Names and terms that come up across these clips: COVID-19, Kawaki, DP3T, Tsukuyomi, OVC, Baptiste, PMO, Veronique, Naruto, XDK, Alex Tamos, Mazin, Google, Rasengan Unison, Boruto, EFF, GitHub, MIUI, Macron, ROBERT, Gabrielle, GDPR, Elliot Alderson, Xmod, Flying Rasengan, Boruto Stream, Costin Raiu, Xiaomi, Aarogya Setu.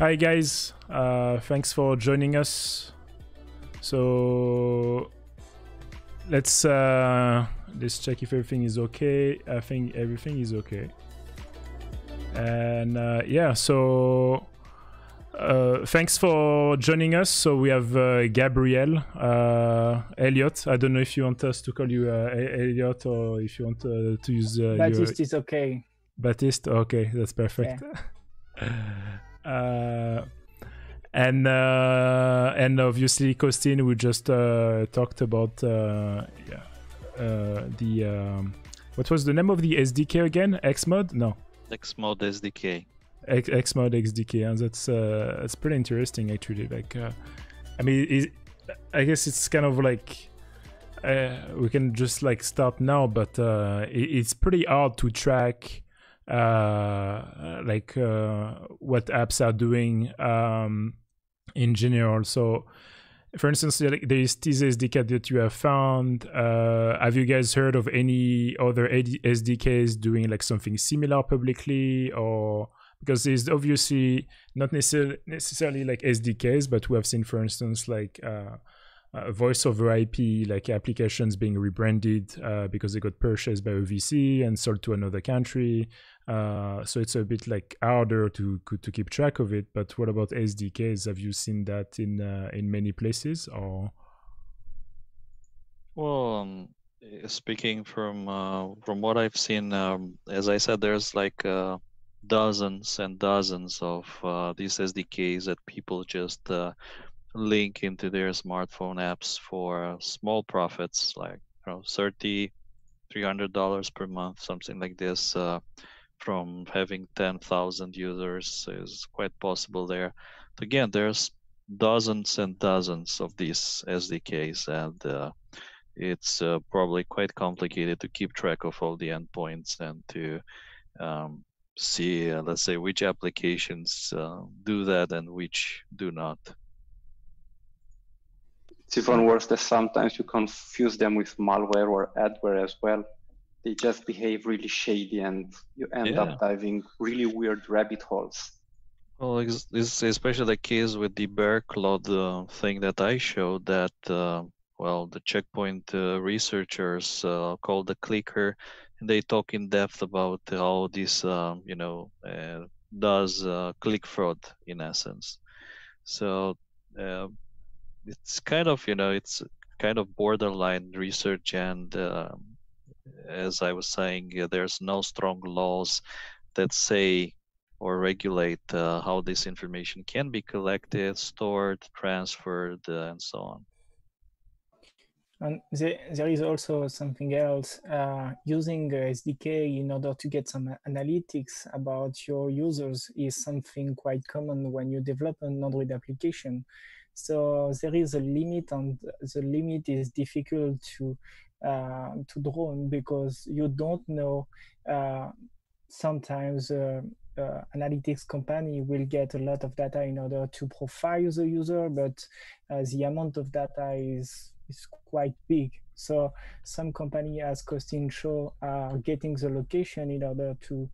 Hi guys, thanks for joining us. So let's check if everything is okay. I think everything is okay. And yeah, so thanks for joining us. So we have Gabrielle, Elliot. I don't know if you want us to call you Elliot or if you want to use Baptiste is okay. Baptiste, okay, that's perfect. Yeah. And obviously Costin, we just talked about what was the name of the SDK again? Xmod? No. Xmod SDK. Xmod XDK, and that's pretty interesting actually. Like, I mean, I guess it's kind of like we can just like stop now, but it's pretty hard to track what apps are doing in general. So, for instance, there is this SDK that you have found. Have you guys heard of any other SDKs doing like something similar publicly? Or because there's obviously not necessarily like SDKs, but we have seen, for instance, like voice over IP, like applications being rebranded because they got purchased by OVC and sold to another country. So it's a bit like harder to keep track of it. But what about SDKs? Have you seen that in many places? Or well, speaking from what I've seen, as I said, there's like dozens and dozens of these SDKs that people just link into their smartphone apps for small profits, like, you know, $300 per month, something like this. From having 10,000 users is quite possible there. But again, there's dozens and dozens of these SDKs, and it's probably quite complicated to keep track of all the endpoints and to see, let's say, which applications do that and which do not. It's even worse that sometimes you confuse them with malware or adware as well. They just behave really shady, and you end up diving really weird rabbit holes. Well, it's especially the case with the bear claw thing that I showed, that well, the Checkpoint researchers called the clicker, and they talk in depth about how this, you know, does click fraud in essence. So it's kind of, you know, it's kind of borderline research, and as I was saying, there's no strong laws that say or regulate how this information can be collected, stored, transferred, and so on. And there is also something else, using SDK in order to get some analytics about your users is something quite common when you develop an Android application. So there is a limit, and the limit is difficult to draw, because you don't know, sometimes analytics company will get a lot of data in order to profile the user, but the amount of data is quite big. So some company, as Costin showed, are getting the location in order to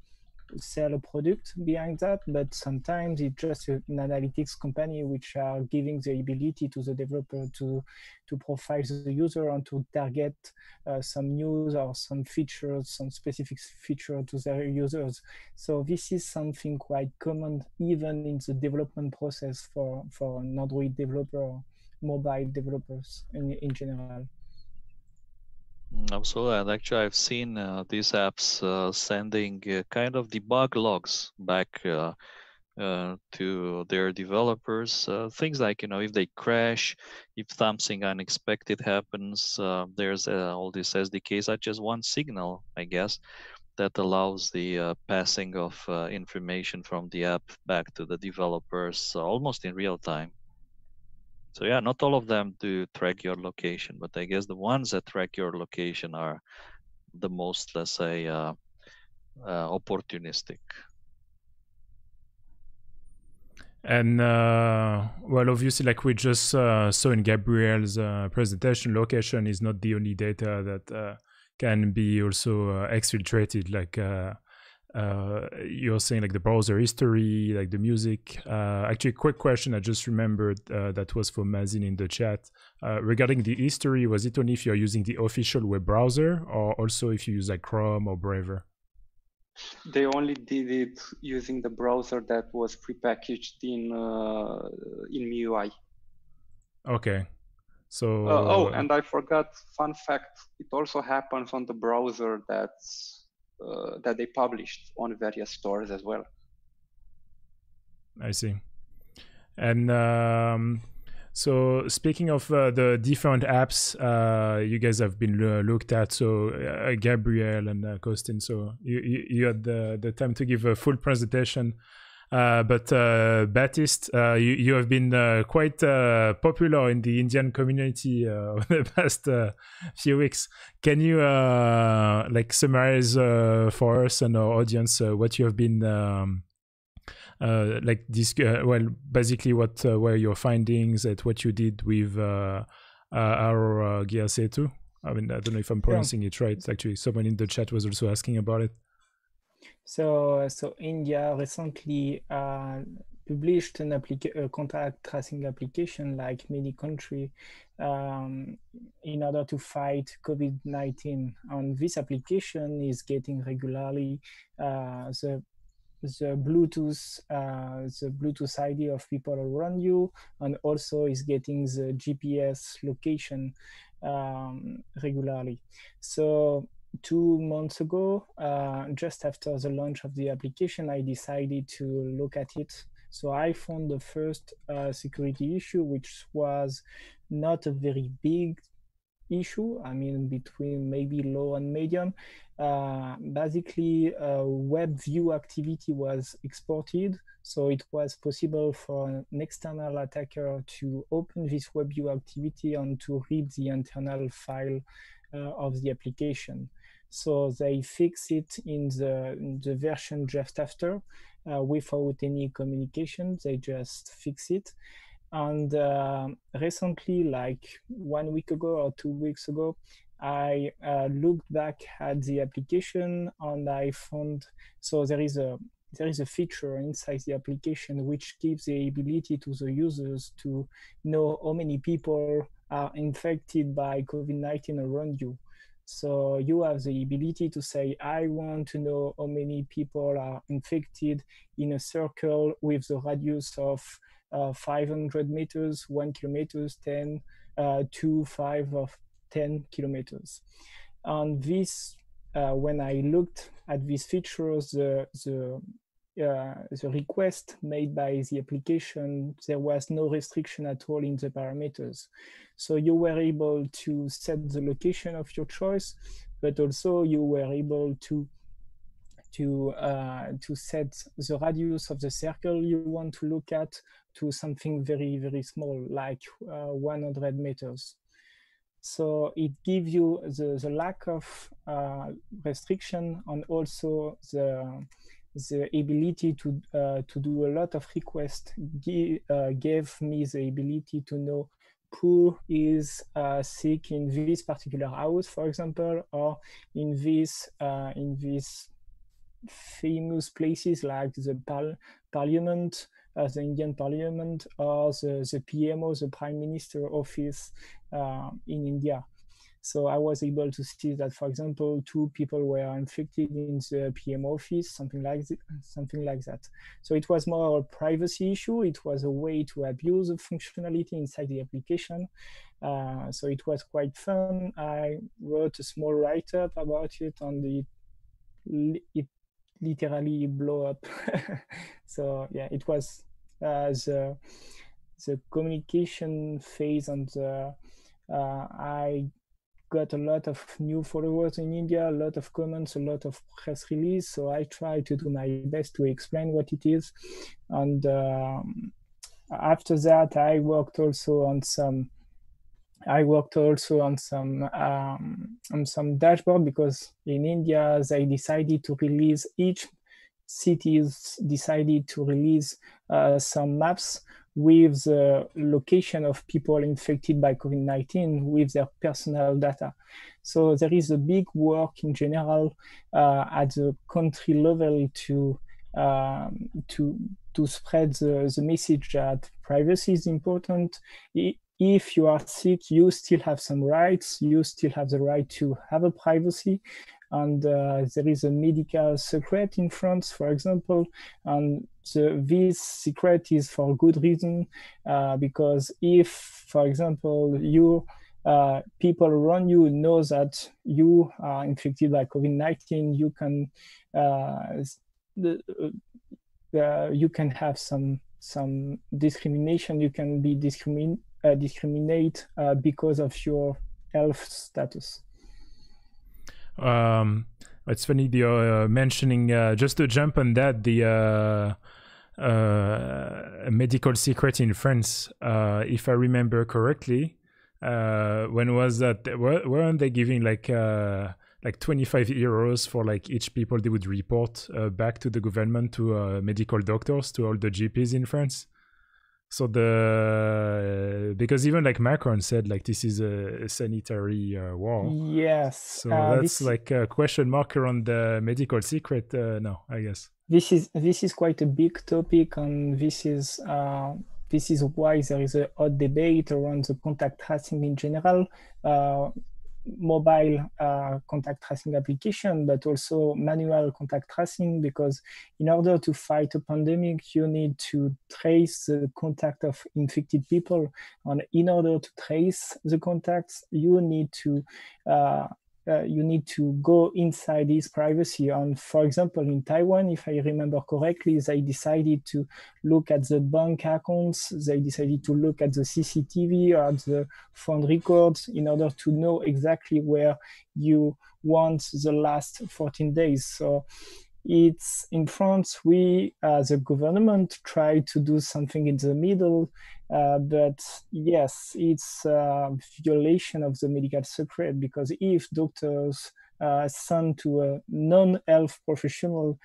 sell a product behind that, but sometimes it's just an analytics company which are giving the ability to the developer to profile the user and to target some news or some features, some specific feature to their users. So this is something quite common even in the development process for an Android developer, mobile developers in general. Absolutely, and actually I've seen these apps sending kind of debug logs back to their developers. Things like, you know, if they crash, if something unexpected happens, there's all these SDKs are just one signal, I guess, that allows the passing of information from the app back to the developers almost in real time. So yeah, not all of them do track your location, but I guess the ones that track your location are the most, let's say, opportunistic. And well, obviously, like we just saw in Gabrielle's presentation, location is not the only data that can be also exfiltrated. Like you're saying like the browser history, like the music. Actually, quick question I just remembered that was for Mazin in the chat. Regarding the history, was it only if you're using the official web browser or also if you use like Chrome or Brave? They only did it using the browser that was prepackaged in MIUI. Okay. So oh, and I forgot, fun fact, it also happens on the browser that's that they published on various stores as well. I see. And so speaking of the different apps you guys have been looked at, so Gabrielle and Costin, so you had the time to give a full presentation. But Baptiste, you have been quite popular in the Indian community over the past few weeks. Can you like summarize for us and our audience what you have been like this? Well, basically, what were your findings at what you did with Aarogya Setu? I mean, I don't know if I'm pronouncing it right. Actually, someone in the chat was also asking about it. So India recently published an a contact tracing application, like many countries, in order to fight COVID-19. And this application is getting regularly the Bluetooth ID of people around you, and also is getting the GPS location regularly. So 2 months ago, just after the launch of the application, I decided to look at it. So I found the first security issue, which was not a very big issue. I mean, between maybe low and medium. Basically, web view activity was exported. So it was possible for an external attacker to open this web view activity and to read the internal file of the application. So they fix it in the version just after, without any communication. They just fix it. And recently, like 1 week ago or 2 weeks ago, I looked back at the application and I found, so there is a feature inside the application which gives the ability to the users to know how many people are infected by COVID-19 around you. So you have the ability to say, I want to know how many people are infected in a circle with the radius of 500 meters, 1 kilometer, 10, 2, 5, or 10 kilometers. And this, when I looked at these features, the request made by the application, there was no restriction at all in the parameters. So you were able to set the location of your choice, but also you were able to set the radius of the circle you want to look at to something very, very small, like 100 meters. So it gives you the lack of restriction, and also the ability to do a lot of requests gave me the ability to know who is sick in this particular house, for example, or in these famous places like the Parliament, the Indian Parliament, or the PMO, the Prime Minister's office in India. So I was able to see that, for example, 2 people were infected in the PM office, something like that. So it was more a privacy issue. It was a way to abuse the functionality inside the application. So it was quite fun. I wrote a small write-up about it, and it literally blew up. So yeah, it was the communication phase, and I got a lot of new followers in India, a lot of comments, a lot of press release. So I try to do my best to explain what it is. And after that, I worked also on some dashboard, because in India they decided to release, each cities decided to release some maps with the location of people infected by COVID-19 with their personal data. So there is a big work in general at the country level to spread the message that privacy is important. If you are sick, you still have some rights. You still have the right to have a privacy. And there is a medical secret in France, for example, and this secret is for good reason, because if, for example, you people around you know that you are infected by COVID-19, you can have some discrimination. You can be discriminate because of your health status. It's funny you're mentioning, just to jump on that, the medical secret in France. If I remember correctly, when was that? Weren't they giving like 25 euros for like each people they would report back to the government, to medical doctors, to all the GPs in France? So because even like Macron said, like, this is a sanitary war. Yes. So that's like a question mark around the medical secret now, I guess. This is quite a big topic, and this is why there is a hot debate around the contact tracing in general, mobile contact tracing application, but also manual contact tracing, because in order to fight a pandemic, you need to trace the contact of infected people. And in order to trace the contacts, you need to go inside this privacy. And for example, in Taiwan, if I remember correctly, they decided to look at the bank accounts, they decided to look at the CCTV or at the phone records in order to know exactly where you want the last 14 days. So it's in France, we as a government try to do something in the middle, but yes, it's a violation of the medical secret, because if doctors send to a non-health professional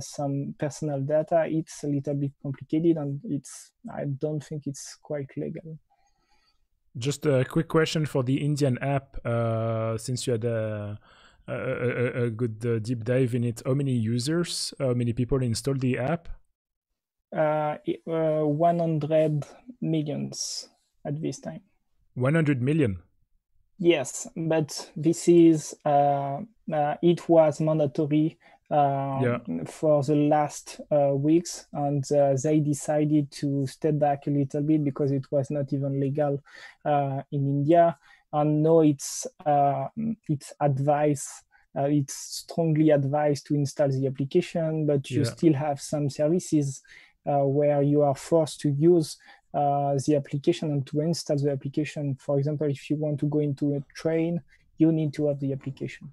some personal data, it's a little bit complicated, and I don't think it's quite legal. Just a quick question for the Indian app, since you had a good deep dive in it. How many users, how many people installed the app? 100 millions at this time. 100 million? Yes, but this is, it was mandatory for the last weeks, and they decided to step back a little bit because it was not even legal in India. And no, it's advice. It's strongly advised to install the application, but you still have some services where you are forced to use the application and to install the application. For example, if you want to go into a train, you need to have the application.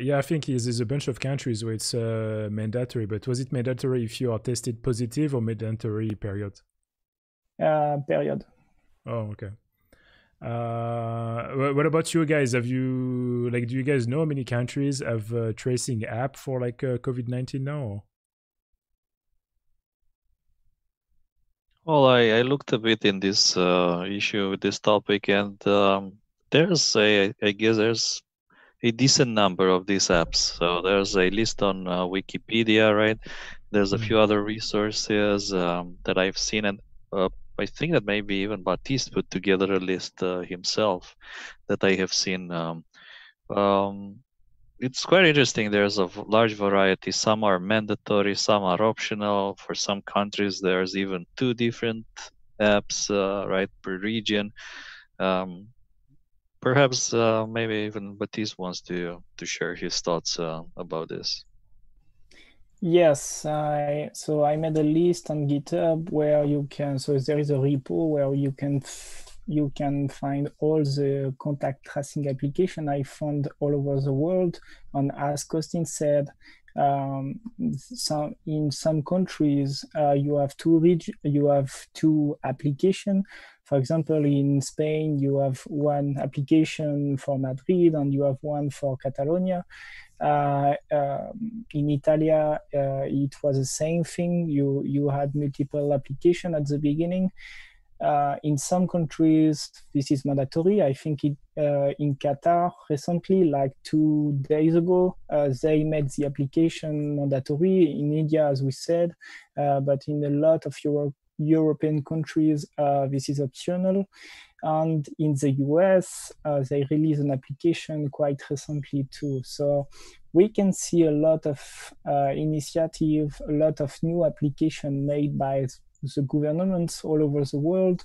Yeah, I think there's a bunch of countries where it's mandatory. But was it mandatory if you are tested positive, or mandatory period? Period. Oh, okay. What about you guys? Have you, like, do you guys know how many countries have a tracing app for like COVID-19 now? Well, I looked a bit in this issue, this topic, and there's I guess there's a decent number of these apps. So there's a list on Wikipedia, right? There's a few other resources that I've seen, and I think that maybe even Baptiste put together a list himself that I have seen. It's quite interesting. There's a large variety. Some are mandatory, some are optional. For some countries, there's even 2 different apps, right, per region. Perhaps maybe even Baptiste wants to share his thoughts about this. Yes, so I made a list on GitHub where you can, so there is a repo where you can find all the contact tracing application I found all over the world. And as Costin said, in some countries you have 2 application, For example, in Spain, you have one application for Madrid and you have one for Catalonia. In Italia, it was the same thing. You had multiple applications at the beginning. In some countries, this is mandatory. I think in Qatar recently, like 2 days ago, they made the application mandatory. In India, as we said, but in a lot of European countries, this is optional. And in the US, they released an application quite recently too. So we can see a lot of initiative, a lot of new application made by the governments all over the world.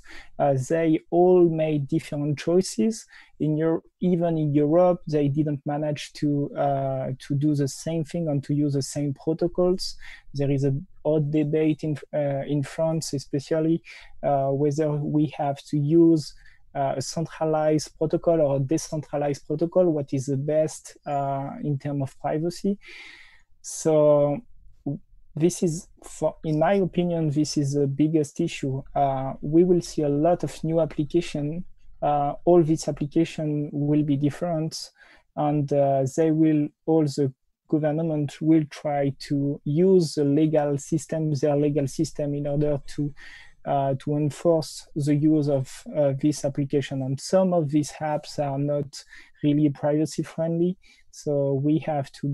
They all made different choices. In Europe, even in Europe, they didn't manage to do the same thing and to use the same protocols. There is a hot debate in France, especially whether we have to use a centralized protocol or a decentralized protocol. What is the best in terms of privacy? So this is, in my opinion, this is the biggest issue. We will see a lot of new applications. All these applications will be different, and all the government will try to use the legal system, their legal system, in order to enforce the use of this application. And some of these apps are not really privacy friendly, so we have to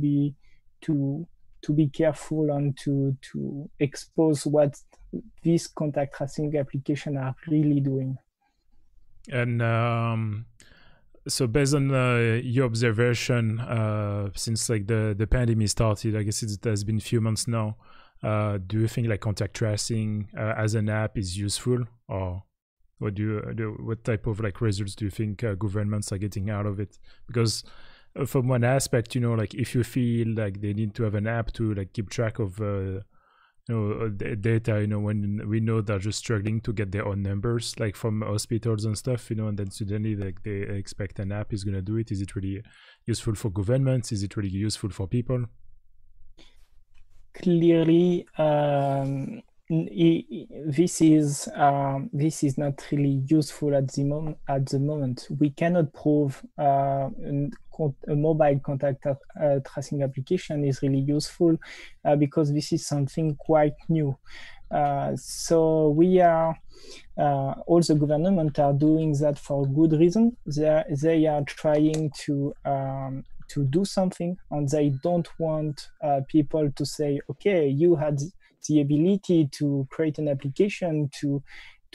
be careful and to expose what these contact tracing applications are really doing. And so based on your observation, since like the pandemic started, I guess it has been a few months now, do you think like contact tracing as an app is useful, or what what type of like results do you think governments are getting out of it? Because from one aspect, you know, like if you feel like they need to have an app to like keep track of, you know, data, you know, when we know they're just struggling to get their own numbers, like from hospitals and stuff, you know, and then suddenly like they expect an app is going to do it. Is it really useful for governments? Is it really useful for people? Clearly, this is not really useful at the moment. We cannot prove a mobile contact tracing application is really useful because this is something quite new. So we are, all the government are doing that for good reason. They are trying to do something, and they don't want people to say, okay, you had the ability to create an application to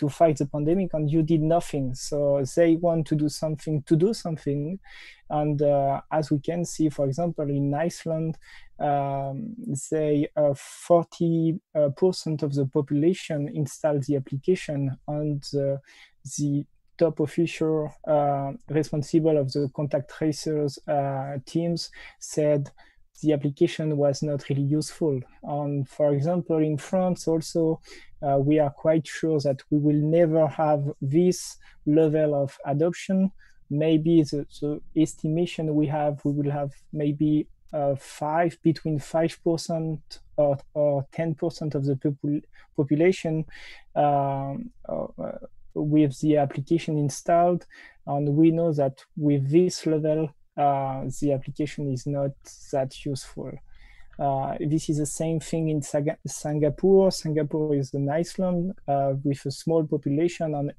fight the pandemic and you did nothing. So they want to do something and as we can see, for example, in Iceland, say 40% of the population installed the application, and the top official responsible of the contact tracers teams said the application was not really useful. For example, in France also, we are quite sure that we will never have this level of adoption. Maybe the estimation we will have maybe between 5% or 10% of the population with the application installed. And we know that with this level, the application is not that useful. This is the same thing in Singapore. Singapore is an island with a small population, and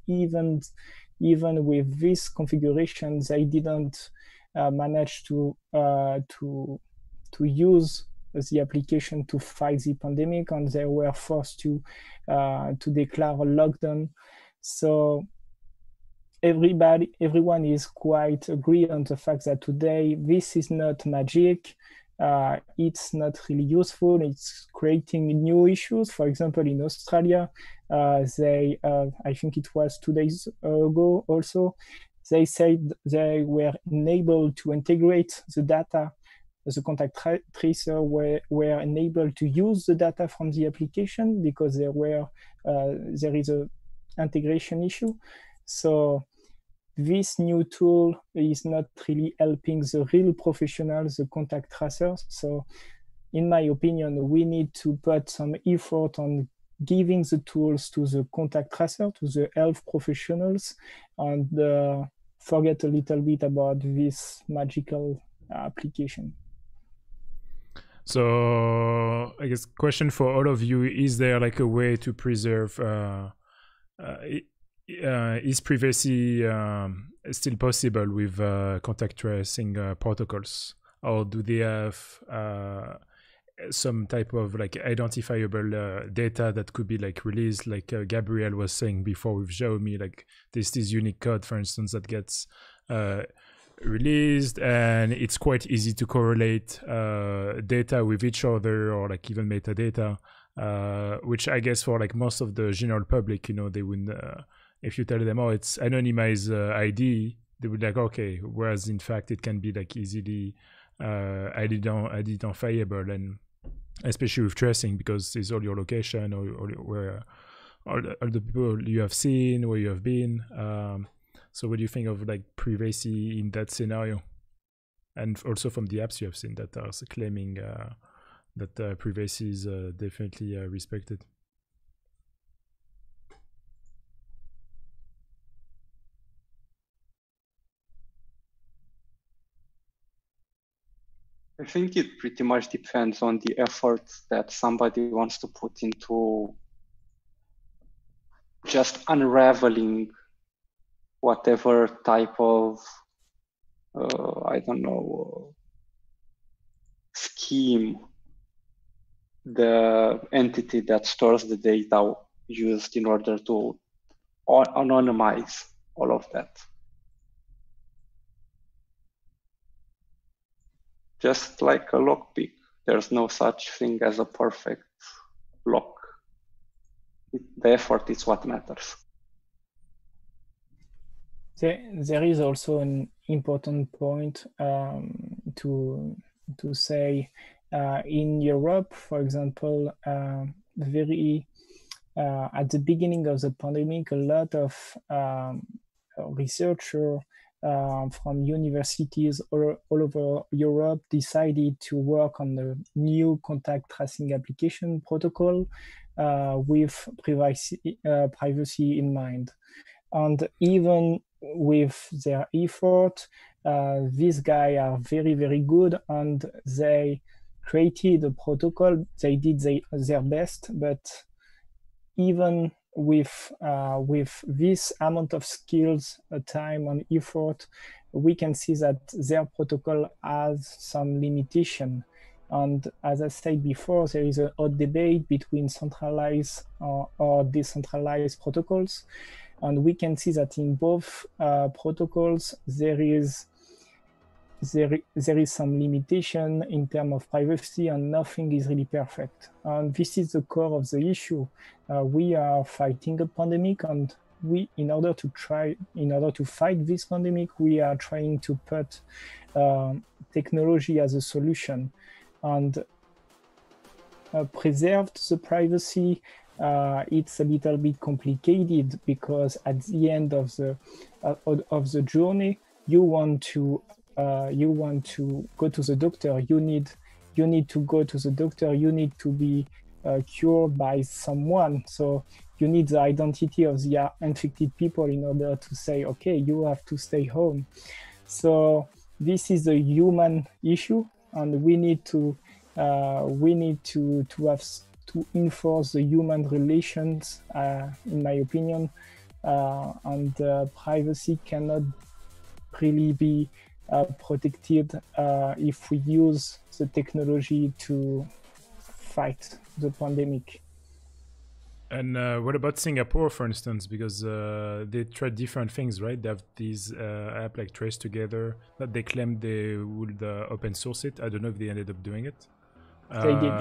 even with this configuration, they didn't manage to use the application to fight the pandemic, and they were forced to declare a lockdown. So everyone is quite agreed on the fact that today this is not magic. It's not really useful. It's creating new issues. For example, in Australia, I think it was 2 days ago also, they said they were unable to integrate the data. The contact tracer were unable to use the data from the application because there is an integration issue. So this new tool is not really helping the real professionals, the contact tracers. So in my opinion, we need to put some effort on giving the tools to the contact tracer, to the health professionals, and forget a little bit about this magical application. So I guess question for all of you, is there like a way to preserve, is privacy still possible with contact tracing protocols, or do they have some type of like identifiable data that could be like released, like Gabrielle was saying before with Xiaomi, like this is unique code, for instance, that gets released, and it's quite easy to correlate data with each other, or like even metadata, which I guess for like most of the general public, you know, they wouldn't, if you tell them, oh, it's anonymized ID, they would like, okay, whereas in fact it can be like easily identifiable, and especially with tracing, because it's all your location, or where all the people you have seen, where you have been. So what do you think of like privacy in that scenario? And also from the apps you have seen that are claiming that privacy is definitely respected. I think it pretty much depends on the effort that somebody wants to put into just unraveling whatever type of, I don't know, scheme the entity that stores the data used in order to anonymize all of that. Just like a lockpick, there's no such thing as a perfect lock. The effort is what matters. There is also an important point to say. In Europe, for example, at the beginning of the pandemic, a lot of researchers from universities all over Europe decided to work on the new contact tracing application protocol with privacy in mind. And even with their effort, these guys are very, very good, and they created a protocol. They did their best, but even with this amount of skills, time and effort, we can see that their protocol has some limitation. And as I said before, there is a hot debate between centralized or decentralized protocols. And we can see that in both protocols, there is some limitation in terms of privacy, and nothing is really perfect. And this is the core of the issue. We are fighting a pandemic, and in order to fight this pandemic, we are trying to put technology as a solution, and preserve the privacy. It's a little bit complicated, because at the end of the journey, you want to go to the doctor. You need to go to the doctor. You need to be cured by someone. So you need the identity of the infected people in order to say, okay, you have to stay home. So this is a human issue, and we need to enforce the human relations, in my opinion, and privacy cannot really be protected if we use the technology to fight the pandemic. And what about Singapore, for instance? Because they tried different things, right? They have these app like Trace Together that they claimed they would open source it. I don't know if they ended up doing it. They did.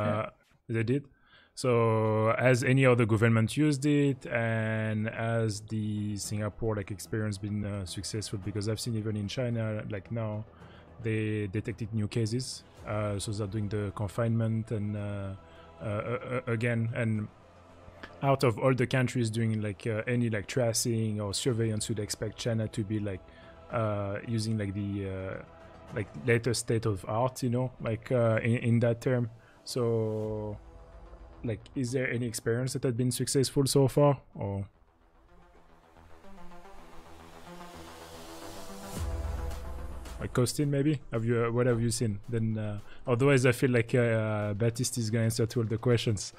They did. So has any other government used it, and has the Singapore like experience been successful? Because I've seen even in China, like now they detected new cases, so they're doing the confinement and again, and out of all the countries doing like any like tracing or surveillance, you'd expect China to be like using like the like latest state of art, you know, like in that term. So like, is there any experience that had been successful so far, or? Like Costin, maybe? Have you, what have you seen? Then, otherwise I feel like Baptiste is gonna answer to all the questions,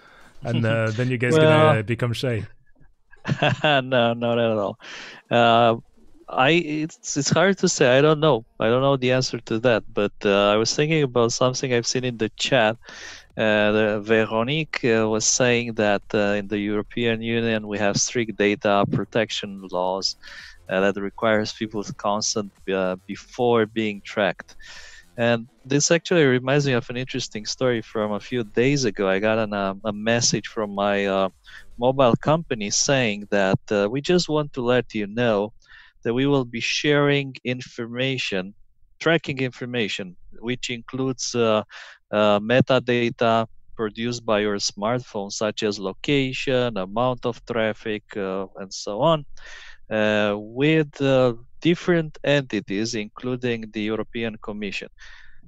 and then you guys gonna become shy. No, not at all. It's hard to say. I don't know the answer to that, but I was thinking about something I've seen in the chat. Veronique was saying that in the European Union we have strict data protection laws that requires people's consent before being tracked. And this actually reminds me of an interesting story from a few days ago. I got a message from my mobile company saying that we just want to let you know that we will be sharing information, tracking information, which includes metadata produced by your smartphone, such as location, amount of traffic, and so on, with different entities, including the European Commission.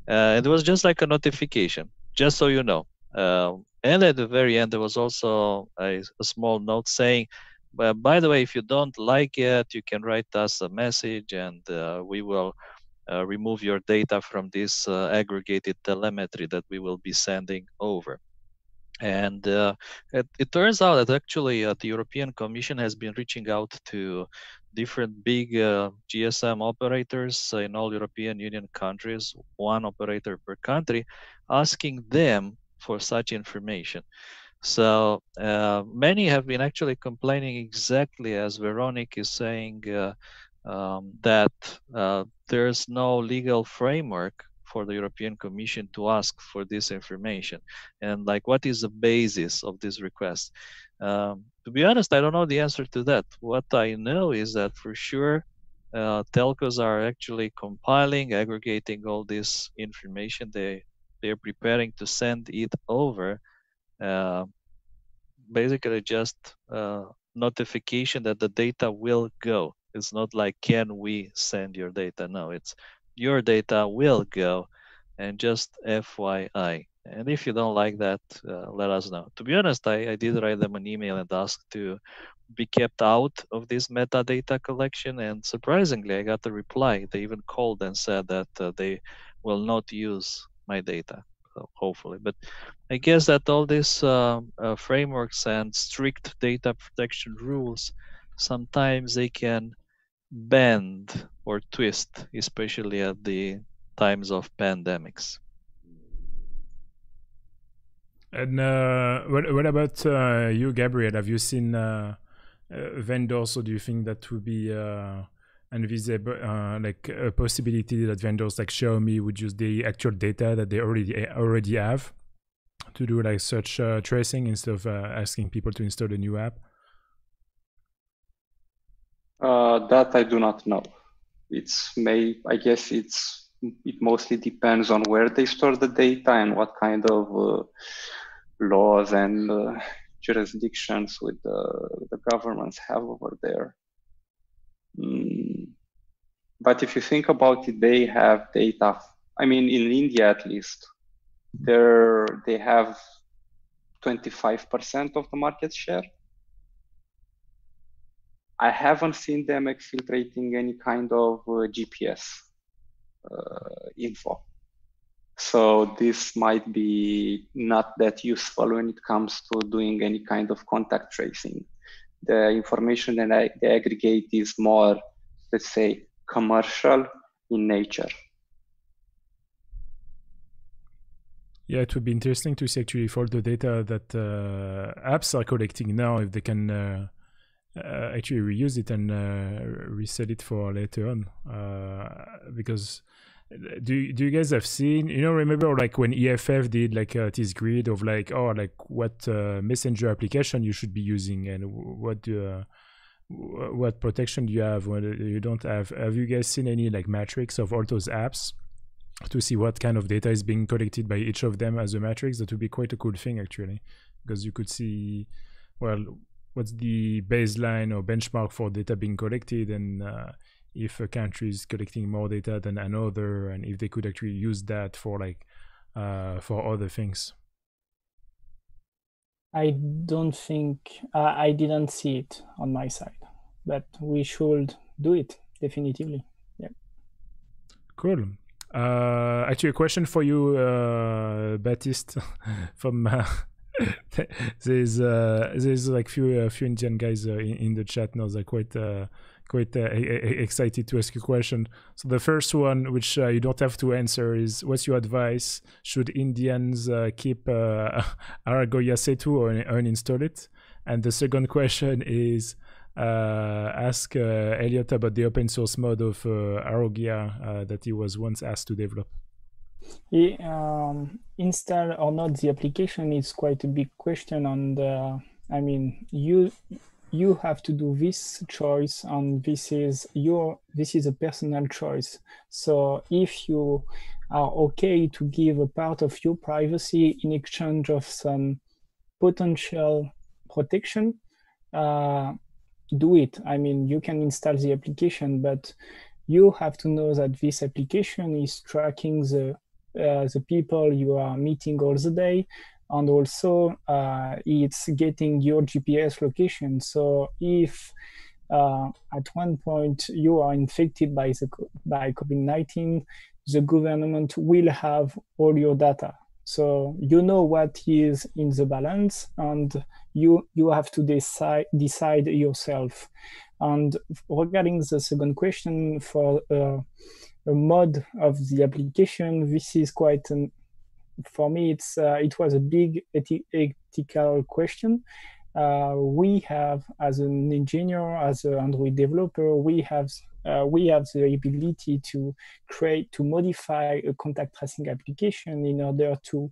It was just like a notification, just so you know. And at the very end, there was also a small note saying, but by the way, if you don't like it, you can write us a message, and we will remove your data from this aggregated telemetry that we will be sending over. And it turns out that actually the European Commission has been reaching out to different big GSM operators in all European Union countries, one operator per country, asking them for such information. So many have been actually complaining exactly as Veronique is saying, that there's no legal framework for the European Commission to ask for this information. And like, what is the basis of this request? To be honest, I don't know the answer to that. What I know is that for sure, telcos are actually compiling, aggregating all this information. They're preparing to send it over. Basically just notification that the data will go. It's not like, can we send your data? No, it's your data will go, and just FYI. And if you don't like that, let us know. To be honest, I did write them an email and asked to be kept out of this metadata collection. And surprisingly, I got a reply. They even called and said that they will not use my data. Hopefully, but I guess that all these frameworks and strict data protection rules, sometimes they can bend or twist, especially at the times of pandemics. And what about you, Gabrielle? Have you seen vendors, or do you think that would be envisageable, like a possibility that vendors like Xiaomi would use the actual data that they already have to do like such tracing instead of asking people to install a new app? That I do not know. I guess it mostly depends on where they store the data and what kind of laws and jurisdictions with the governments have over there. But if you think about it, they have data. I mean, in India at least, they have 25% of the market share. I haven't seen them exfiltrating any kind of GPS info. So this might be not that useful when it comes to doing any kind of contact tracing. The information that they aggregate is more, let's say, commercial in nature. Yeah, it would be interesting to see actually for the data that apps are collecting now, if they can actually reuse it and resell it for later on. Because do you guys have seen, you know, remember like when EFF did like this grid of like, oh, like what messenger application you should be using and what protection do you have, what you don't have? Have you guys seen any like matrix of all those apps to see what kind of data is being collected by each of them as a matrix? That would be quite a cool thing actually, because you could see, well, what's the baseline or benchmark for data being collected, and if a country is collecting more data than another, and if they could actually use that for like for other things. I don't think, I didn't see it on my side, but we should do it definitively. Yeah. Cool. Actually, a question for you, Baptiste, from there's like few Indian guys in the chat now. They're quite excited to ask you a question. So the first one, which you don't have to answer, is what's your advice? Should Indians keep Aarogya Setu or uninstall it? And the second question is ask Elliot about the open source mod of Aarogya that he was once asked to develop. Yeah, install or not the application is quite a big question on the, I mean, you have to do this choice, and this is a personal choice. So if you are okay to give a part of your privacy in exchange of some potential protection, do it. I mean, you can install the application, but you have to know that this application is tracking the people you are meeting all the day. And also, it's getting your GPS location. So if at one point you are infected by COVID-19, the government will have all your data. So you know what is in the balance, and you have to decide yourself. And regarding the second question for a mod of the application, this is quite an, for me, it was a big ethical question. We have, as an engineer, as an Android developer, we have the ability to modify a contact tracing application in order to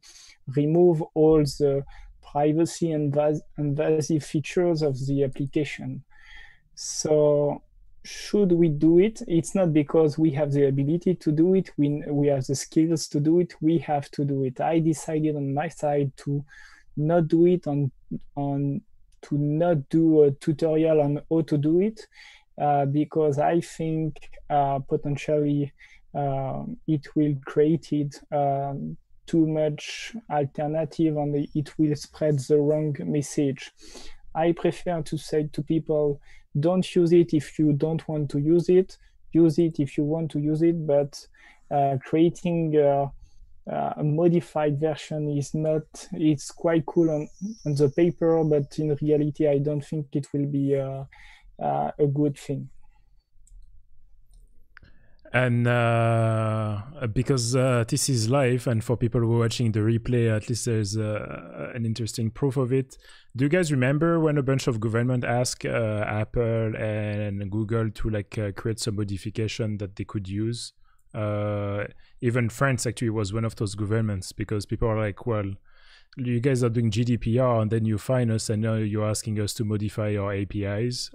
remove all the privacy and invasive features of the application. So, should we do it? It's not because we have the ability to do it, we have the skills to do it, we have to do it. I decided on my side to not do it, to not do a tutorial on how to do it, because I think potentially it will create too much alternative, and it will spread the wrong message. I prefer to say to people, don't use it if you don't want to use it if you want to use it, but creating a modified version is not, it's quite cool on the paper, but in reality, I don't think it will be a good thing. And because this is live, and for people who are watching the replay, at least there's an interesting proof of it. Do you guys remember when a bunch of government asked Apple and Google to like create some modification that they could use? Even France actually was one of those governments, because people are like, well, you guys are doing GDPR, and then you fine us, and now you're asking us to modify our APIs.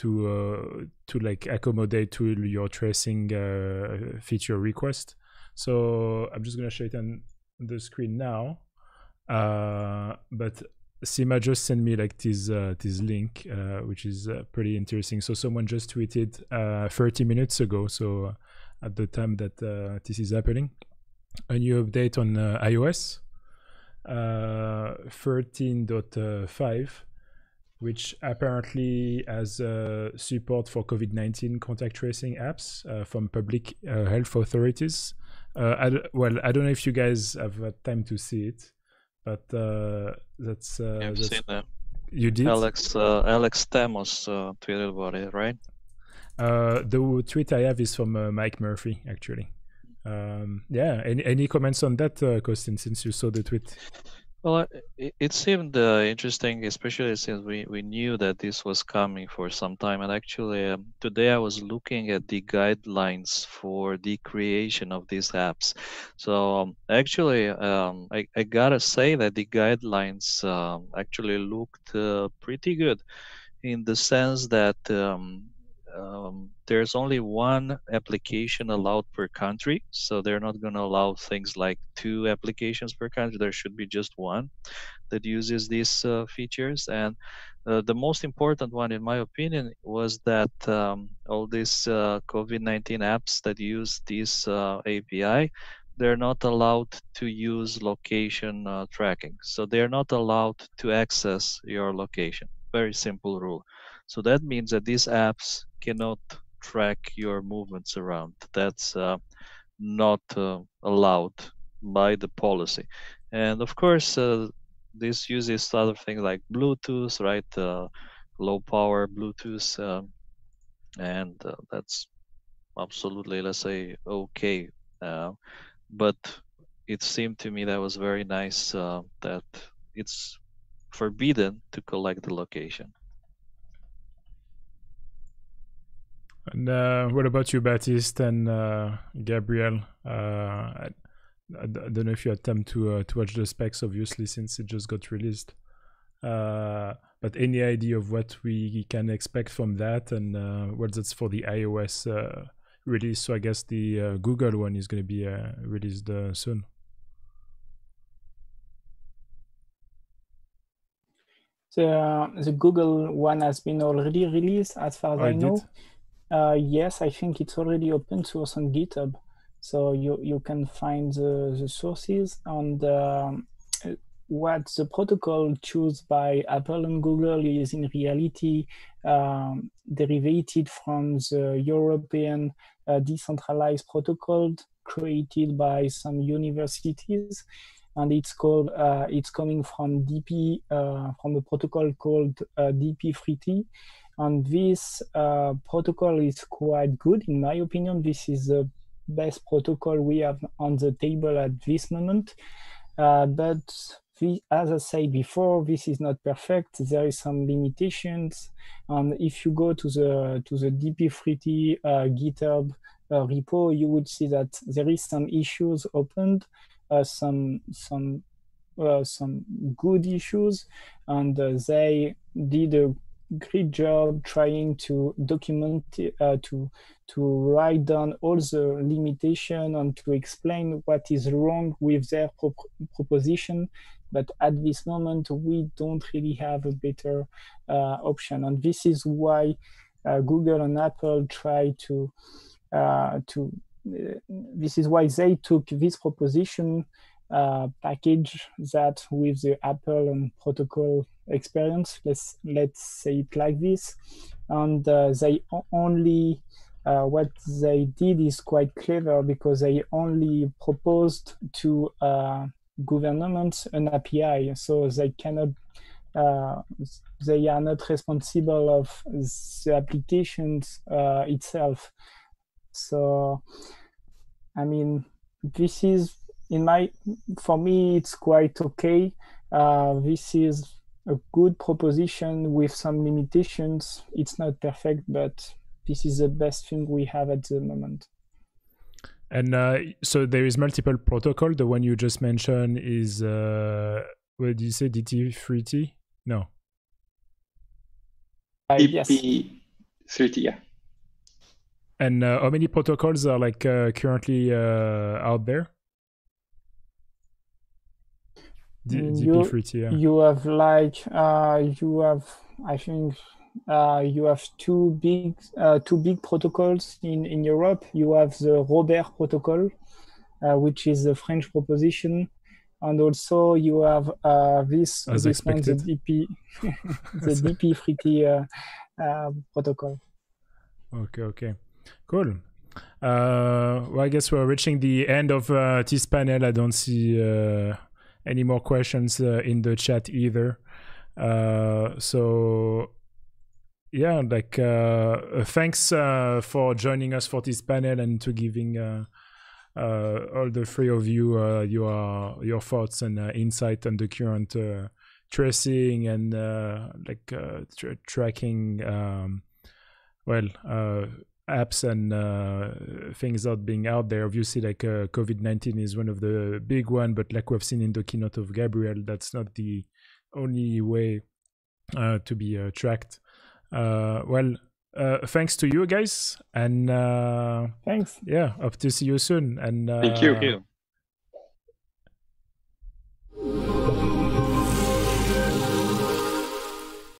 To like accommodate to your tracing feature request. So I'm just gonna show it on the screen now. But Sima just sent me like this link, which is pretty interesting. So someone just tweeted 30 minutes ago. So at the time that this is happening, a new update on iOS 13.5. which apparently has support for COVID-19 contact tracing apps from public health authorities. I don't know if you guys have had time to see it, but that's... Yeah, I've seen that. You did? Alex Tamos tweeted about it, right? The tweet I have is from Mike Murphy, actually. Yeah, any comments on that, Costin, since you saw the tweet? Well, it seemed interesting, especially since we knew that this was coming for some time. And actually, today I was looking at the guidelines for the creation of these apps. So actually, I gotta say that the guidelines actually looked pretty good, in the sense that there's only one application allowed per country, so they're not going to allow things like 2 applications per country. There should be just one that uses these features. And the most important one, in my opinion, was that all these COVID-19 apps that use this API they're not allowed to use location tracking. So they're not allowed to access your location. Very simple rule. So that means that these apps cannot track your movements around. That's not allowed by the policy. And of course, this uses other things like Bluetooth, right? Low power Bluetooth, and that's absolutely, let's say, okay. But it seemed to me that was very nice that it's forbidden to collect the location. And what about you, Baptiste and Gabrielle? I don't know if you had time to watch the specs, obviously, since it just got released. But any idea of what we can expect from that, and what that's for the iOS release? So I guess the Google one is going to be released soon. The Google one has been already released, as far as I know. Yes, I think it's already open source on GitHub, so you can find the sources. And what the protocol chosen by Apple and Google is in reality derivated from the European decentralized protocol created by some universities, and it's called it's coming from from a protocol called DP3T. And this protocol is quite good, in my opinion. This is the best protocol we have on the table at this moment. But as I said before, this is not perfect. There is some limitations. And if you go to the DP3T GitHub repo, you would see that there is some issues opened, some good issues, and they did a great job trying to document, to write down all the limitation and to explain what is wrong with their proposition. But at this moment, we don't really have a better option, and this is why Google and Apple try to this is why they took this proposition package that with the Apple and protocol experience, let's say it like this, and they only what they did is quite clever, because they only proposed to governments an API, so they cannot they are not responsible of the applications itself. So I mean, this is for me, it's quite okay. This is a good proposition with some limitations. It's not perfect, but this is the best thing we have at the moment. And so there is multiple protocol. The one you just mentioned is, what did you say, DP3T? No. DP3T, yeah. And how many protocols are like currently out there? DP3T, yeah. You have like I think you have two big protocols in Europe. You have the ROBERT protocol, which is the French proposition, and also you have this one, the DP3T protocol. Okay, cool. Well, I guess we're reaching the end of this panel. I don't see any more questions in the chat either, so yeah, like thanks for joining us for this panel and to giving all the three of you your thoughts and insight on the current tracing and like tracking apps and things out being out there. Obviously, like COVID-19 is one of the big one, but like we've seen in the keynote of Gabrielle, that's not the only way to be tracked. Thanks to you guys, and thanks. Yeah, hope to see you soon. And thank you.